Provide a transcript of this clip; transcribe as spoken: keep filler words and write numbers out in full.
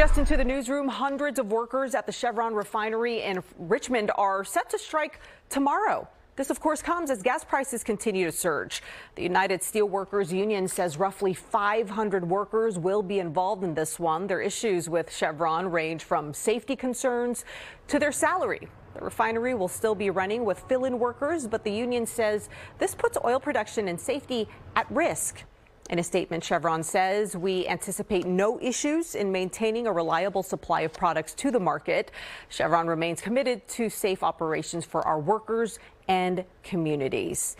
Just into the newsroom, hundreds of workers at the Chevron refinery in Richmond are set to strike tomorrow. This, of course, comes as gas prices continue to surge. The United Steelworkers Union says roughly five hundred workers will be involved in this one. Their issues with Chevron range from safety concerns to their salary. The refinery will still be running with fill-in workers, but the union says this puts oil production and safety at risk. In a statement, Chevron says, "We anticipate no issues in maintaining a reliable supply of products to the market. Chevron remains committed to safe operations for our workers and communities."